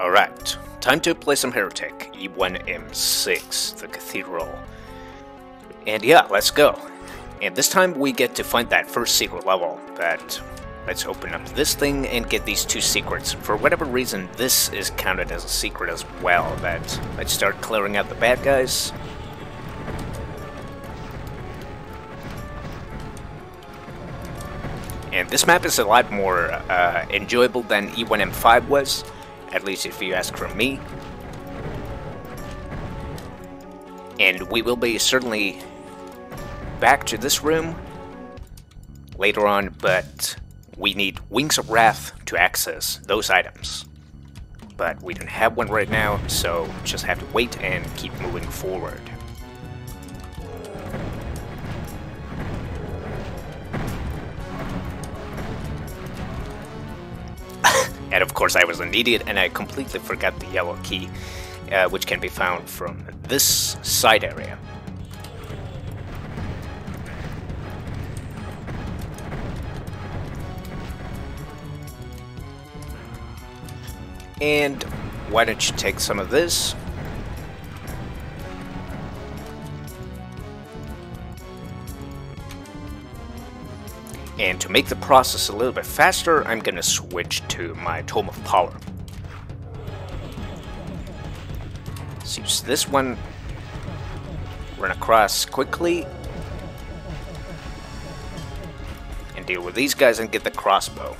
Alright, time to play some Heretic, E1M6, the Cathedral. And yeah, let's go. And this time we get to find that first secret level, but let's open up this thing and get these two secrets. For whatever reason, this is counted as a secret as well, but let's start clearing out the bad guys. And this map is a lot more enjoyable than E1M5 was, at least if you ask from me. And we will be certainly back to this room later on, but we need Wings of Wrath to access those items. But we don't have one right now, so just have to wait and keep moving forward. And of course I was an idiot and I completely forgot the yellow key, which can be found from this side area. And why don't you take some of this? And to make the process a little bit faster, I'm gonna switch to my Tome of Power. Let's use this one, run across quickly, and deal with these guys and get the crossbow.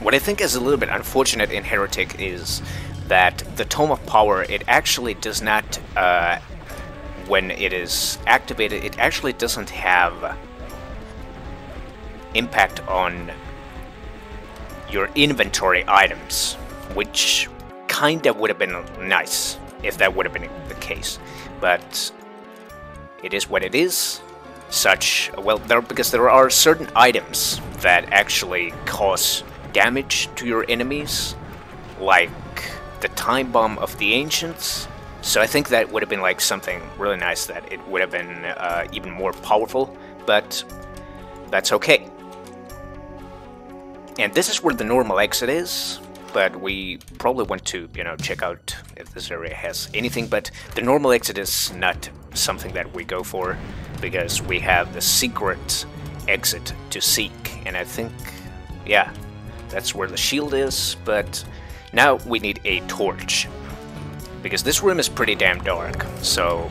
What I think is a little bit unfortunate in Heretic is that the Tome of Power, it actually does not when it is activated, it actually doesn't have impact on your inventory items, which kind of would have been nice if that would have been the case, but it is what it is. Because there are certain items that actually cause damage to your enemies, like the Time Bomb of the Ancients. So I think that would have been like something really nice, that it would have been even more powerful, but that's okay. And this is where the normal exit is, but we probably want to, you know, check out if this area has anything, but the normal exit is not something that we go for, because we have the secret exit to seek, and I think, yeah, that's where the shield is, but now we need a torch. Because this room is pretty damn dark, so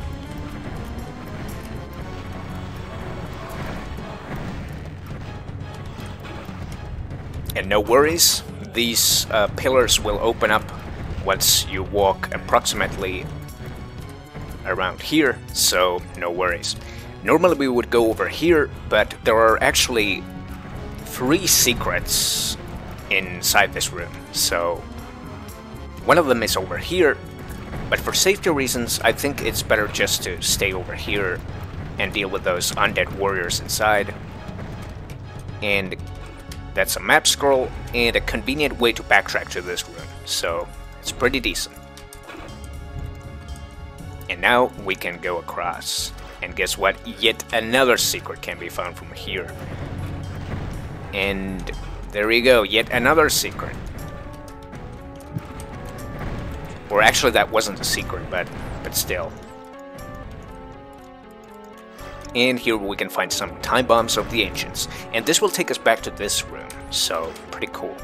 and no worries, these pillars will open up once you walk approximately around here, so no worries. Normally we would go over here, but there are actually three secrets inside this room, so one of them is over here. But for safety reasons, I think it's better just to stay over here and deal with those undead warriors inside. And that's a map scroll and a convenient way to backtrack to this room, so it's pretty decent. And now we can go across. And guess what? Yet another secret can be found from here. And there you go, yet another secret. Or actually that wasn't a secret, but still. And here we can find some Time Bombs of the Ancients. And this will take us back to this room, so pretty cool.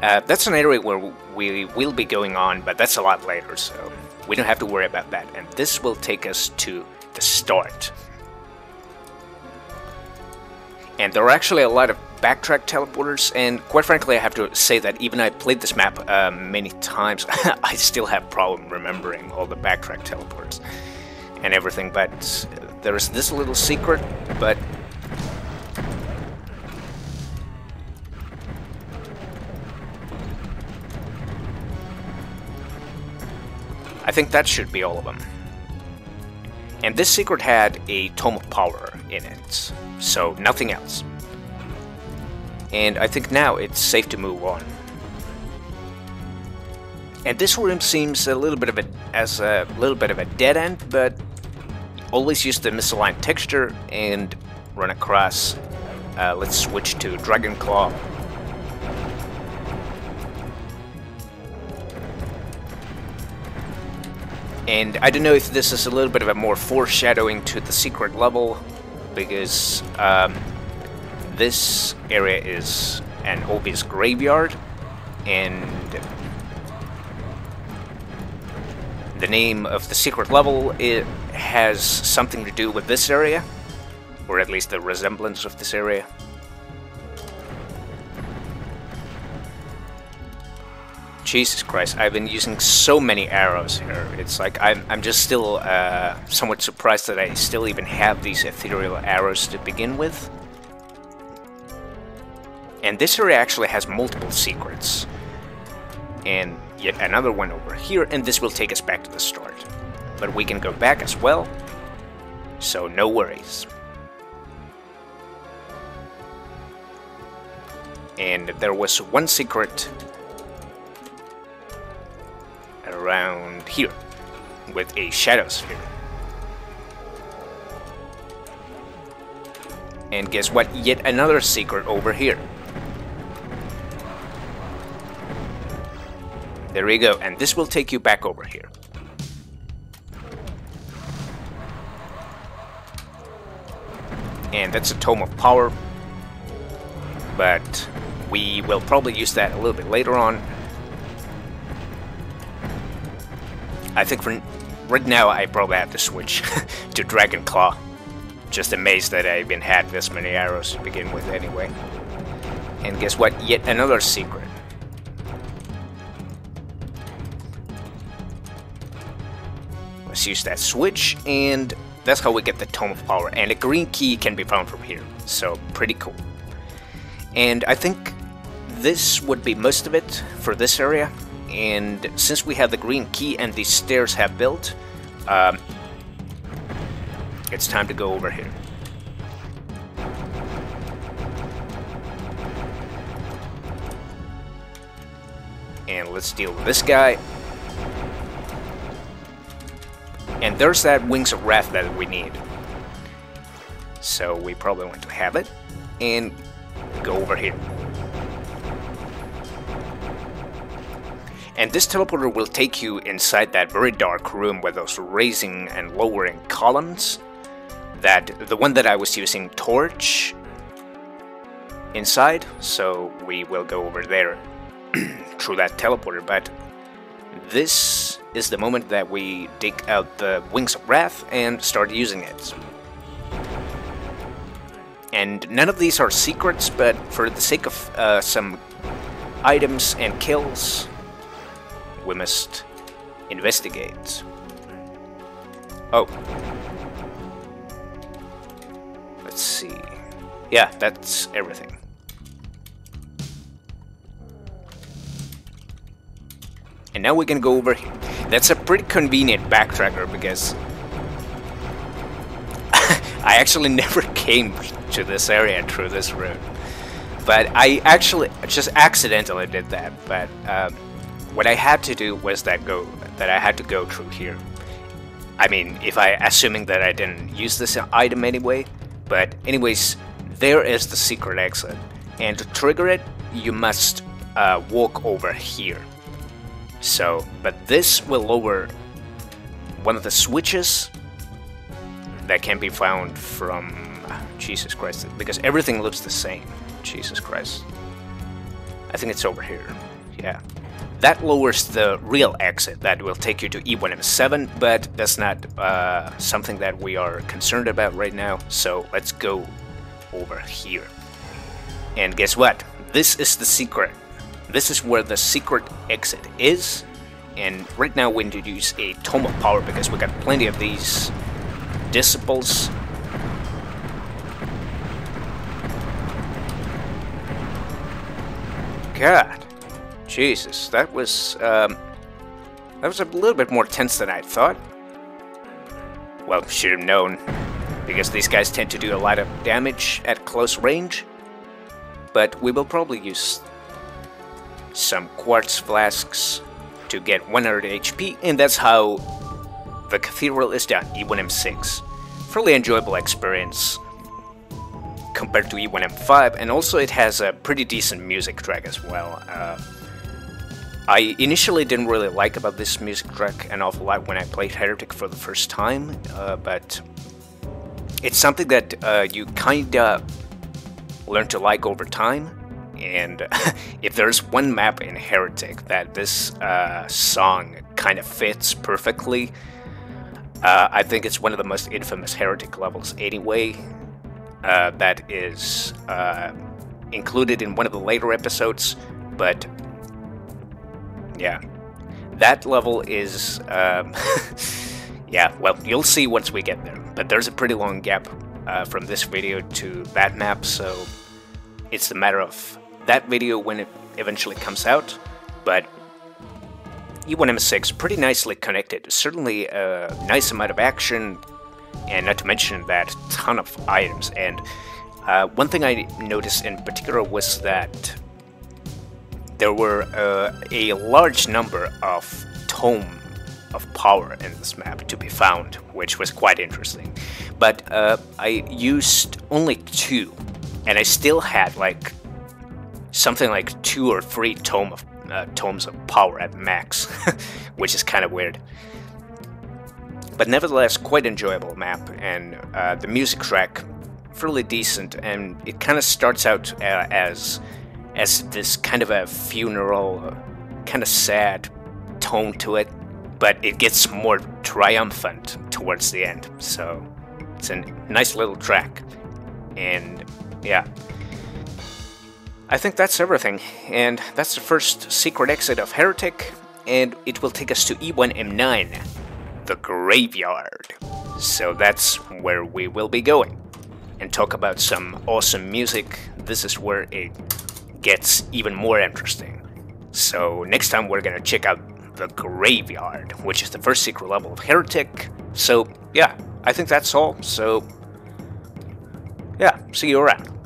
That's an area where we will be going on, but that's a lot later, so we don't have to worry about that. And this will take us to the start. And there are actually a lot of backtrack teleporters, and quite frankly I have to say that even I played this map many times, I still have problem remembering all the backtrack teleporters and everything, but there is this little secret, but I think that should be all of them. And this secret had a Tome of Power in it, so nothing else. And I think now it's safe to move on. And this room seems a little bit of a dead end, but always use the misaligned texture and run across Let's switch to Dragon Claw. And I don't know if this is a little bit of a more foreshadowing to the secret level, because this area is an obvious graveyard, and the name of the secret level, it has something to do with this area, or at least the resemblance of this area. Jesus Christ, I've been using so many arrows here. It's like I'm just still somewhat surprised that I still even have these ethereal arrows to begin with. And this area actually has multiple secrets. And yet another one over here, and this will take us back to the start. But we can go back as well, so no worries. And there was one secret around here with a shadow sphere. And guess what? Yet another secret over here. There we go, and this will take you back over here. And that's a Tome of Power, but we will probably use that a little bit later on. I think for right now I probably have to switch to Dragon Claw. Just amazed that I even had this many arrows to begin with anyway. And guess what? Yet another secret. Let's use that switch, and that's how we get the Tome of Power. And a green key can be found from here, so pretty cool. And I think this would be most of it for this area. And since we have the green key and these stairs have built, it's time to go over here. And let's deal with this guy. And there's that Wings of Wrath that we need. So we probably want to have it. And go over here. And this teleporter will take you inside that very dark room with those raising and lowering columns. That the one that I was using torch inside, so we will go over there through that teleporter. But this is the moment that we dig out the Wings of Wrath and start using it. And none of these are secrets, but for the sake of some items and kills, we must investigate. Oh. Let's see. Yeah, that's everything. And now we can go over here. That's a pretty convenient backtracker because I actually never came to this area through this route. But I actually just accidentally did that. But what I had to do was that I had to go through here. I mean, assuming that I didn't use this item anyway. But anyways, there is the secret exit, and to trigger it, you must walk over here. So, but this will lower one of the switches that can be found from... Jesus Christ, because everything looks the same. Jesus Christ. I think it's over here. Yeah. That lowers the real exit that will take you to E1M7, but that's not something that we are concerned about right now, so let's go over here. And guess what? This is the secret. This is where the secret exit is, and right now we need to use a Tome of Power because we got plenty of these disciples. God, Jesus, that was a little bit more tense than I thought. Well, should have known, because these guys tend to do a lot of damage at close range, but we will probably use some quartz flasks to get 100 HP, and that's how the cathedral is done, E1M6. Fairly enjoyable experience compared to E1M5, and also it has a pretty decent music track as well. I initially didn't really like about this music track an awful lot when I played Heretic for the first time, but it's something that you kinda learn to like over time. And if there's one map in Heretic that this song kind of fits perfectly, I think it's one of the most infamous Heretic levels anyway, that is included in one of the later episodes, but yeah, that level is, yeah, well, you'll see once we get there, but there's a pretty long gap from this video to that map, so it's a matter of that video when it eventually comes out, but E1M6 pretty nicely connected, certainly a nice amount of action, and not to mention that ton of items. And one thing I noticed in particular was that there were a large number of Tome of Power in this map to be found, which was quite interesting. But I used only 2, and I still had like something like 2 or 3 tomes of power at max, which is kind of weird. But nevertheless, quite enjoyable map, and the music track fairly decent, and it kind of starts out as this kind of a funeral, kind of sad tone to it, but it gets more triumphant towards the end, so it's a nice little track. And yeah, I think that's everything, and that's the first secret exit of Heretic, and it will take us to E1M9, the graveyard. So that's where we will be going, and talk about some awesome music. This is where it gets even more interesting. So next time we're gonna check out the graveyard, which is the first secret level of Heretic. So yeah, I think that's all, so yeah, see you around.